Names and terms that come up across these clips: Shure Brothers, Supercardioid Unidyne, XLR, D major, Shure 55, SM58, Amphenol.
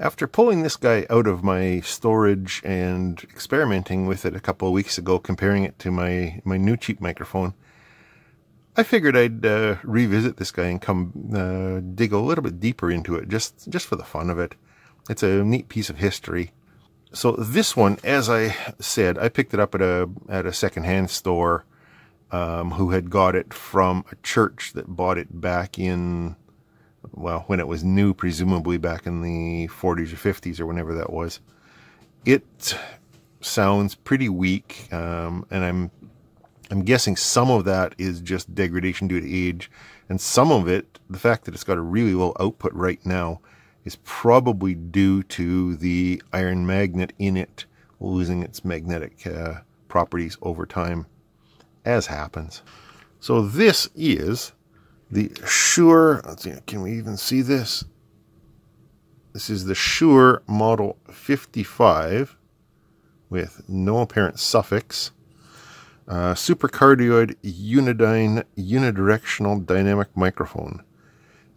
After pulling this guy out of my storage and experimenting with it a couple of weeks ago, comparing it to my new cheap microphone, I figured I'd revisit this guy and come dig a little bit deeper into it, just for the fun of it. It's a neat piece of history. So this one, as I said, I picked it up at a secondhand store who had got it from a church that bought it back in, well, when it was new, presumably back in the 40s or 50s or whenever that was. It sounds pretty weak, and I'm guessing some of that is just degradation due to age, and some of it, the fact that it's got a really low output right now, is probably due to the iron magnet in it losing its magnetic properties over time, as happens. So this is the Shure, let's see, can we even see this? This is the Shure Model 55 with no apparent suffix. Supercardioid Unidyne unidirectional dynamic microphone,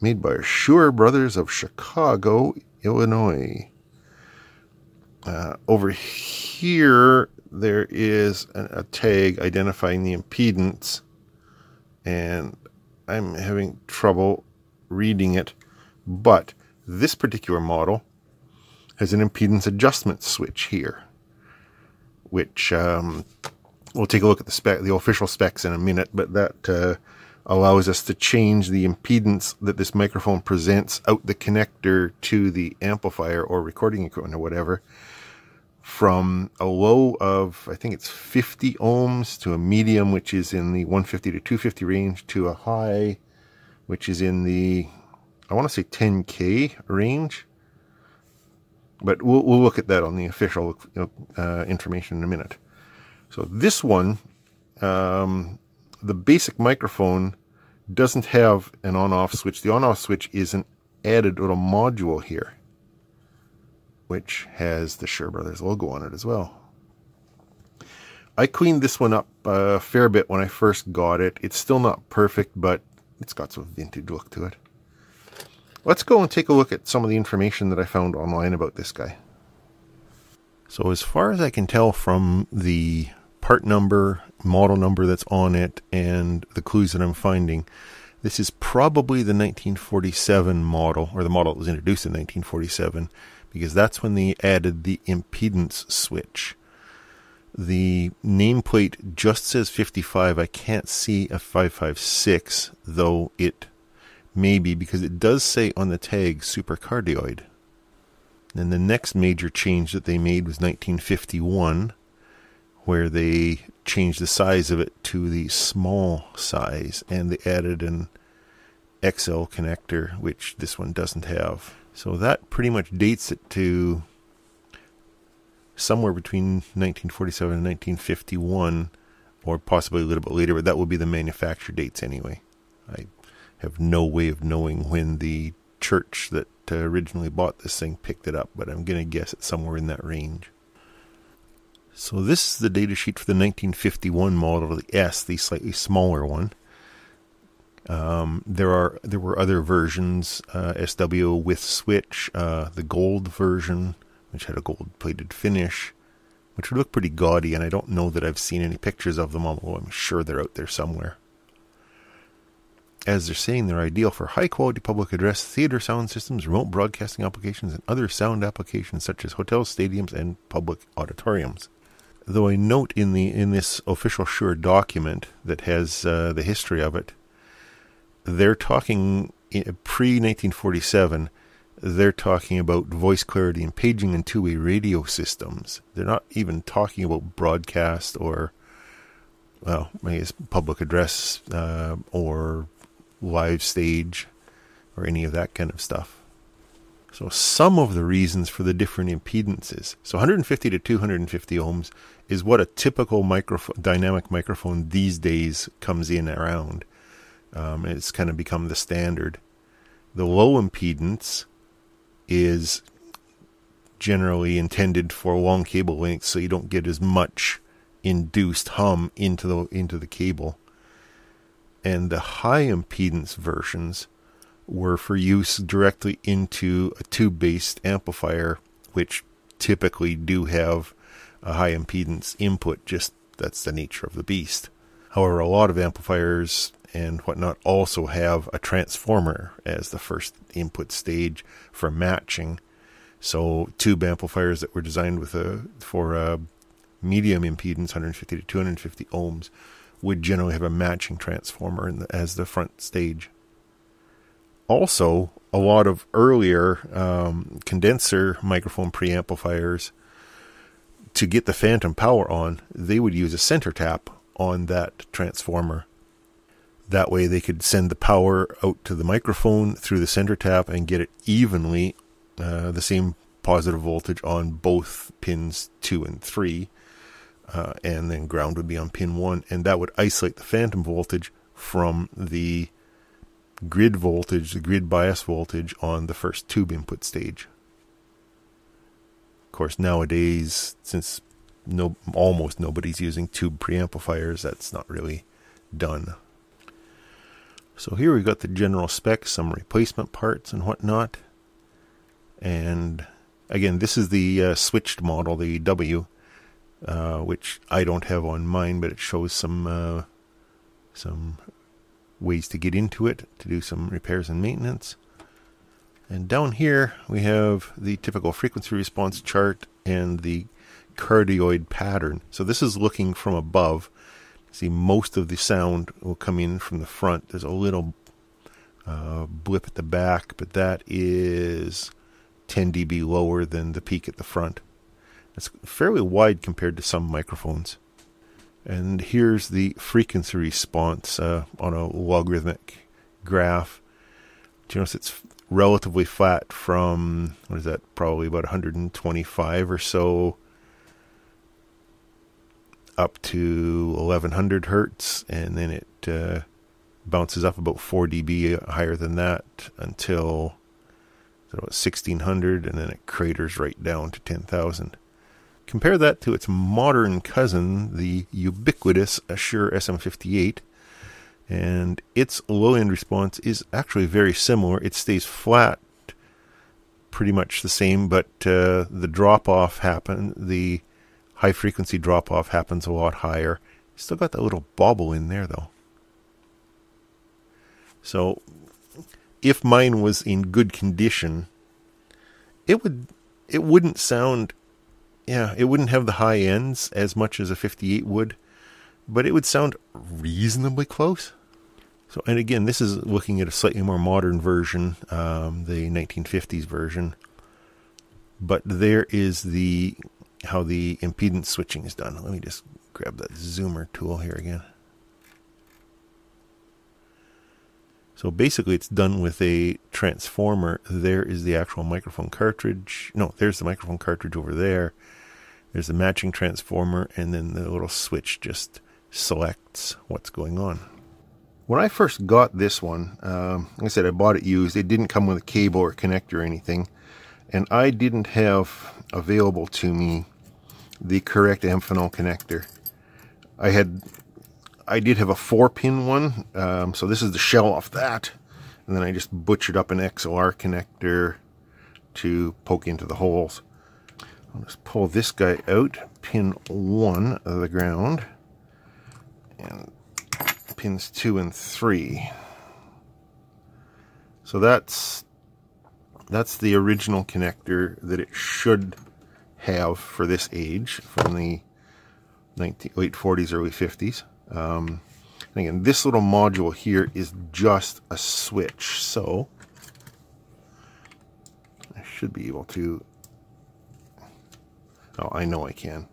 made by Shure Brothers of Chicago, Illinois. Over here there is a tag identifying the impedance, and I'm having trouble reading it, but this particular model has an impedance adjustment switch here, which we'll take a look at the official specs in a minute, but that allows us to change the impedance that this microphone presents out the connector to the amplifier or recording equipment or whatever, from a low of, I think it's 50 ohms, to a medium, which is in the 150 to 250 range, to a high, which is in the, I want to say 10K range. But we'll look at that on the official information in a minute. So this one, the basic microphone doesn't have an on-off switch. The on-off switch is an added little module here, which has the Shure Brothers logo on it as well. I cleaned this one up a fair bit when I first got it. It's still not perfect, but it's got some vintage look to it. Let's go and take a look at some of the information that I found online about this guy. So as far as I can tell from the part number, model number that's on it, and the clues that I'm finding, this is probably the 1947 model, or the model that was introduced in 1947, because that's when they added the impedance switch. The nameplate just says 55. I can't see a 556, though it may be, because it does say on the tag supercardioid. And the next major change that they made was 1951, where they changed the size of it to the small size, and they added an XL connector, which this one doesn't have. So that pretty much dates it to somewhere between 1947 and 1951, or possibly a little bit later, but that would be the manufacture dates anyway. I have no way of knowing when the church that originally bought this thing picked it up, but I'm going to guess it's somewhere in that range. So this is the data sheet for the 1951 model, the S, the slightly smaller one. There were other versions, SW with switch, the gold version, which had a gold-plated finish, which would look pretty gaudy, and I don't know that I've seen any pictures of them, although I'm sure they're out there somewhere. As they're saying, they're ideal for high-quality public address, theater sound systems, remote broadcasting applications, and other sound applications such as hotels, stadiums, and public auditoriums. Though I note in this official Shure document that has the history of it, they're talking pre-1947. They're talking about voice clarity and paging and two-way radio systems. They're not even talking about broadcast or, well, maybe it's public address or live stage or any of that kind of stuff. So some of the reasons for the different impedances. So 150 to 250 ohms is what a typical dynamic microphone these days comes in around. It's kind of become the standard. The low impedance is generally intended for long cable lengths, so you don't get as much induced hum into the cable. And the high impedance versions were for use directly into a tube-based amplifier, which typically do have a high impedance input. Just that's the nature of the beast. However, a lot of amplifiers and whatnot also have a transformer as the first input stage for matching. So tube amplifiers that were designed with for a medium impedance, 150 to 250 ohms, would generally have a matching transformer as the front stage. Also, a lot of earlier condenser microphone preamplifiers, to get the phantom power on, they would use a center tap on that transformer. That way they could send the power out to the microphone through the center tap and get it evenly, the same positive voltage on both pins 2 and 3, and then ground would be on pin 1, and that would isolate the phantom voltage from the grid voltage, the grid bias voltage on the first tube input stage. Of course, nowadays, since almost nobody's using tube preamplifiers, that's not really done. So here we've got the general specs, some replacement parts and whatnot. And again, this is the switched model, the W, which I don't have on mine, but it shows some ways to get into it, to do some repairs and maintenance. And down here we have the typical frequency response chart and the cardioid pattern. So this is looking from above. See, most of the sound will come in from the front. There's a little blip at the back, but that is 10 dB lower than the peak at the front. It's fairly wide compared to some microphones. And here's the frequency response on a logarithmic graph. Do you notice it's relatively flat from, what is that, probably about 125 or so, up to 1100 hertz, and then it bounces up about 4 dB higher than that until about 1600, and then it craters right down to 10,000. Compare that to its modern cousin, the ubiquitous Shure SM58, and its low-end response is actually very similar. It stays flat, pretty much the same, but the drop-off happens. The high-frequency drop-off happens a lot higher. Still got that little bobble in there, though. So, if mine was in good condition, it wouldn't sound. Yeah, it wouldn't have the high ends as much as a 58 would, but it would sound reasonably close. So, and again, this is looking at a slightly more modern version, the 1950s version. But there is how the impedance switching is done. Let me just grab that zoomer tool here again. So basically it's done with a transformer. There is the actual microphone cartridge. No, there's the microphone cartridge over there. There's the matching transformer, and then the little switch just selects what's going on. When I first got this one, like I said, I bought it used. It didn't come with a cable or connector or anything. And I didn't have available to me the correct Amphenol connector. I did have a 4-pin one, so this is the shell off that, and then I just butchered up an XLR connector to poke into the holes. I'll just pull this guy out, pin 1 of the ground, and pins 2 and 3. So that's the original connector that it should have for this age, from the late 40s, early 50s. And again, this little module here is just a switch, so I should be able to. Oh, I know I can.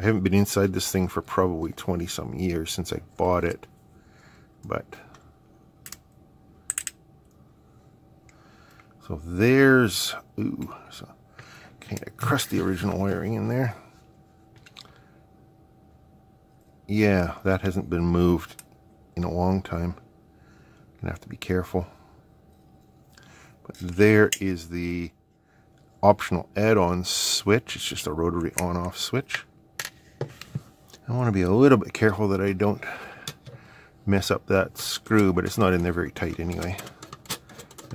I haven't been inside this thing for probably 20 some years since I bought it, but so there's so kind of crusty original wiring in there. Yeah, that hasn't been moved in a long time. Gonna have to be careful. But there is the optional add-on switch. It's just a rotary on-off switch. I want to be a little bit careful that I don't mess up that screw, but it's not in there very tight anyway.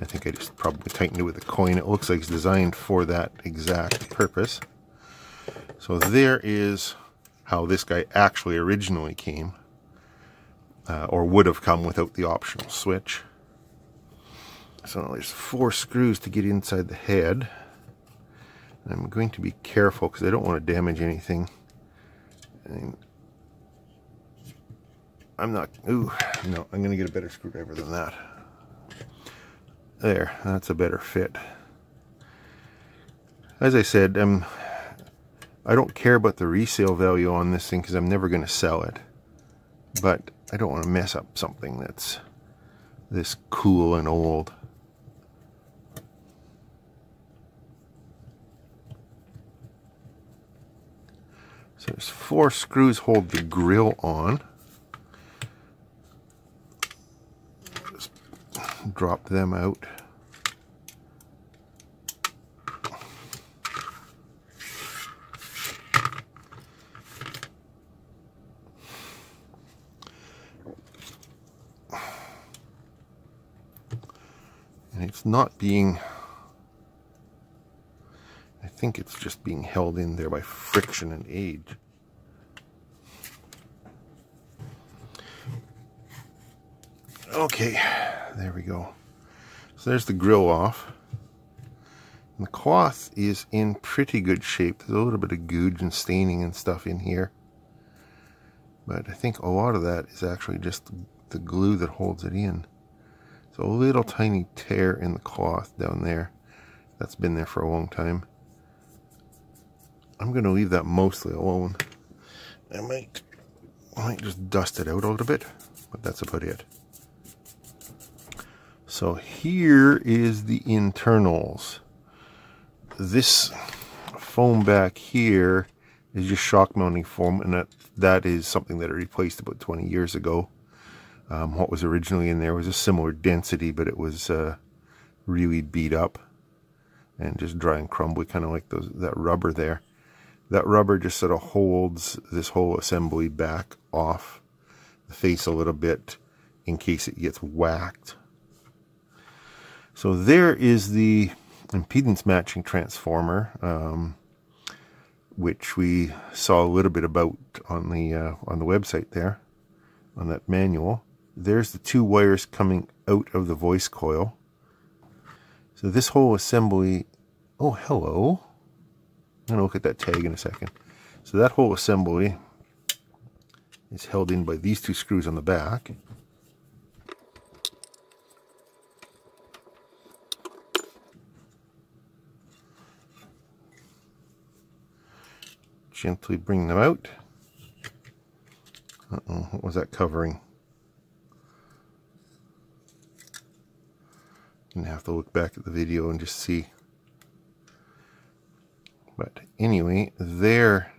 I think I just probably tightened it with a coin. It looks like it's designed for that exact purpose. So there is how this guy actually originally came, or would have come without the optional switch. So now there's 4 screws to get inside the head. And I'm going to be careful because I don't want to damage anything. And I'm not, ooh, no, I'm going to get a better screwdriver than that. There, that's a better fit. As I said, I don't care about the resale value on this thing because I'm never going to sell it. But I don't want to mess up something that's this cool and old. So there's 4 screws hold the grill on. Just drop them out. It's not being, I think it's just being held in there by friction and age. Okay, there we go. So there's the grill off. And the cloth is in pretty good shape. There's a little bit of googe and staining and stuff in here. But I think a lot of that is actually just the glue that holds it in. So a little tiny tear in the cloth down there. That's been there for a long time. I'm going to leave that mostly alone. I might just dust it out a little bit, but that's about it. So here is the internals. This foam back here is just shock mounting foam, and that is something that I replaced about 20 years ago. What was originally in there was a similar density, but it was really beat up and just dry and crumbly, kind of like that rubber there. That rubber just sort of holds this whole assembly back off the face a little bit in case it gets whacked. So there is the impedance matching transformer, which we saw a little bit about on the website there, on that manual. There's the 2 wires coming out of the voice coil. So this whole assembly, oh hello, I'm gonna look at that tag in a second. So that whole assembly is held in by these 2 screws on the back. Gently bring them out. Uh-oh, what was that covering? Gonna have to look back at the video and just see. But anyway, there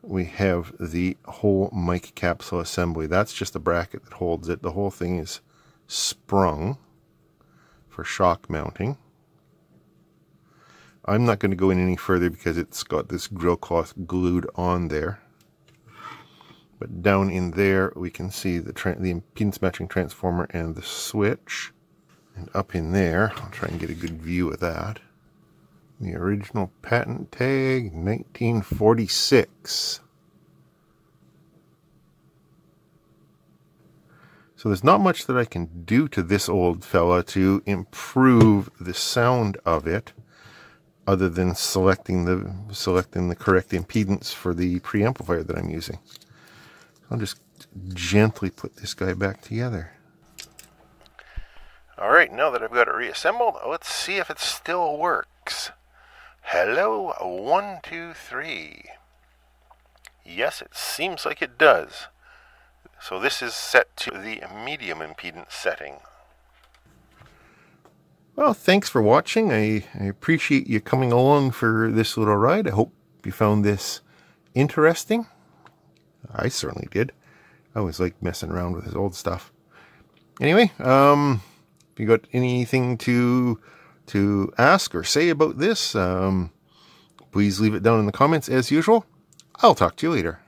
we have the whole mic capsule assembly. That's just the bracket that holds it. The whole thing is sprung for shock mounting. I'm not going to go in any further because it's got this grill cloth glued on there. But down in there, we can see the impedance matching transformer and the switch. And up in there, I'll try and get a good view of that. The original patent tag, 1946. So there's not much that I can do to this old fella to improve the sound of it, other than selecting the correct impedance for the preamplifier that I'm using. I'll just gently put this guy back together. All right, now that I've got it reassembled, let's see if it still works. Hello, 1, 2, 3. Yes, it seems like it does. So this is set to the medium impedance setting. Well, thanks for watching. I appreciate you coming along for this little ride. I hope you found this interesting. I certainly did. I always like messing around with his old stuff. Anyway, if you got anything to ask or say about this, please leave it down in the comments as usual. I'll talk to you later.